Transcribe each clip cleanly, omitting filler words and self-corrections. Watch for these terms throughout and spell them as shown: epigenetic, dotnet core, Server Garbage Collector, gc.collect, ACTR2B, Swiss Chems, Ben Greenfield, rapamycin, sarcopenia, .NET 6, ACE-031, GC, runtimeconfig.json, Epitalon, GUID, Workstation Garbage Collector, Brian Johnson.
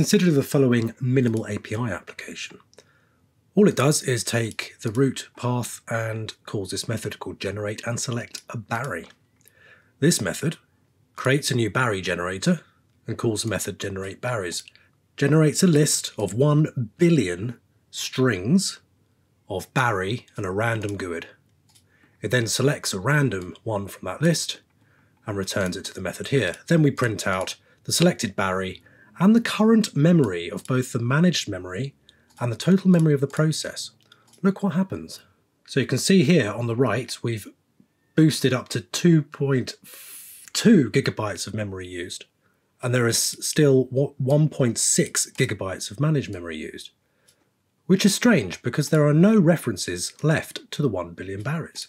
Consider the following minimal API application. All it does is take the root path and calls this method called generate and select a Barry. This method creates a new Barry generator and calls the method generate Barrys. Generates a list of 1 billion strings of Barry and a random GUID. It then selects a random one from that list and returns it to the method here. Then we print out the selected Barry and the current memory of both the managed memory and the total memory of the process. Look what happens. So you can see here on the right, we've boosted up to 2.2 gigabytes of memory used. And there is still 1.6 gigabytes of managed memory used, which is strange because there are no references left to the 1 billion Barrys.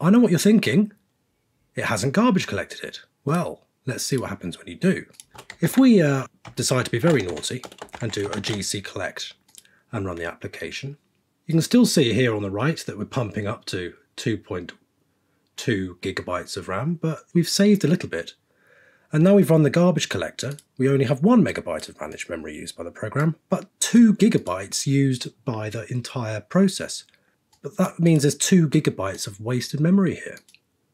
I know what you're thinking. It hasn't garbage collected it. Well, let's see what happens when you do. If we decide to be very naughty and do a GC collect and run the application, you can still see here on the right that we're pumping up to 2.2 gigabytes of RAM, but we've saved a little bit. And now we've run the garbage collector, we only have 1 megabyte of managed memory used by the program, but 2 gigabytes used by the entire process. But that means there's 2 gigabytes of wasted memory here.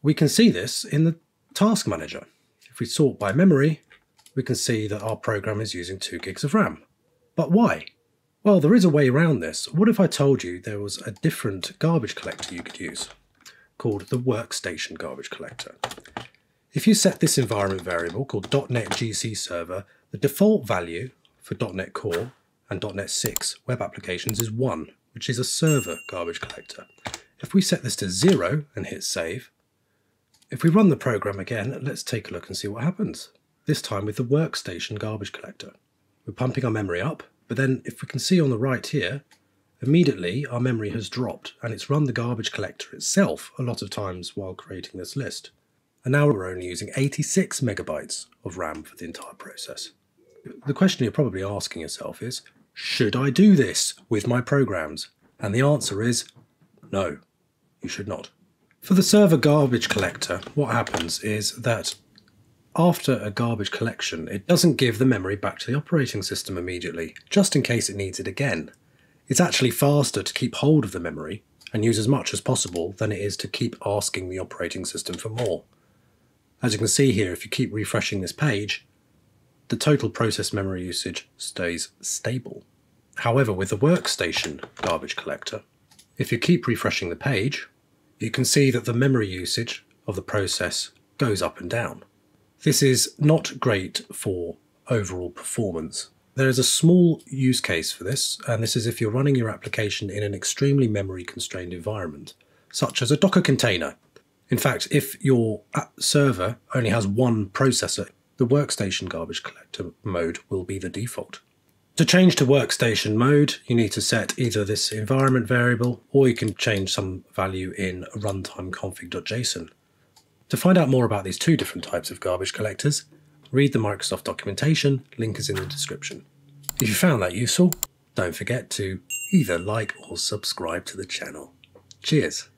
We can see this in the task manager. If we sort by memory, we can see that our program is using 2 gigs of RAM. But why? Well, there is a way around this. What if I told you there was a different garbage collector you could use, called the Workstation Garbage Collector? If you set this environment variable called .NET GC Server, the default value for .NET Core and .NET 6 web applications is 1, which is a server garbage collector. If we set this to 0 and hit save, if we run the program again, let's take a look and see what happens. This time with the Workstation Garbage Collector. We're pumping our memory up, but then if we can see on the right here, immediately our memory has dropped and it's run the garbage collector itself a lot of times while creating this list. And now we're only using 86 megabytes of RAM for the entire process. The question you're probably asking yourself is, should I do this with my programs? And the answer is, no, you should not. For the server garbage collector, what happens is that after a garbage collection, it doesn't give the memory back to the operating system immediately, just in case it needs it again. It's actually faster to keep hold of the memory and use as much as possible than it is to keep asking the operating system for more. As you can see here, if you keep refreshing this page, the total process memory usage stays stable. However, with the Workstation Garbage Collector, if you keep refreshing the page, you can see that the memory usage of the process goes up and down. This is not great for overall performance. There is a small use case for this, and this is if you're running your application in an extremely memory-constrained environment, such as a Docker container. In fact, if your server only has 1 processor, the Workstation Garbage Collector mode will be the default. To change to Workstation mode, you need to set either this environment variable, or you can change some value in runtimeconfig.json. To find out more about these 2 different types of garbage collectors, read the Microsoft documentation, link is in the description. If you found that useful, don't forget to either like or subscribe to the channel. Cheers!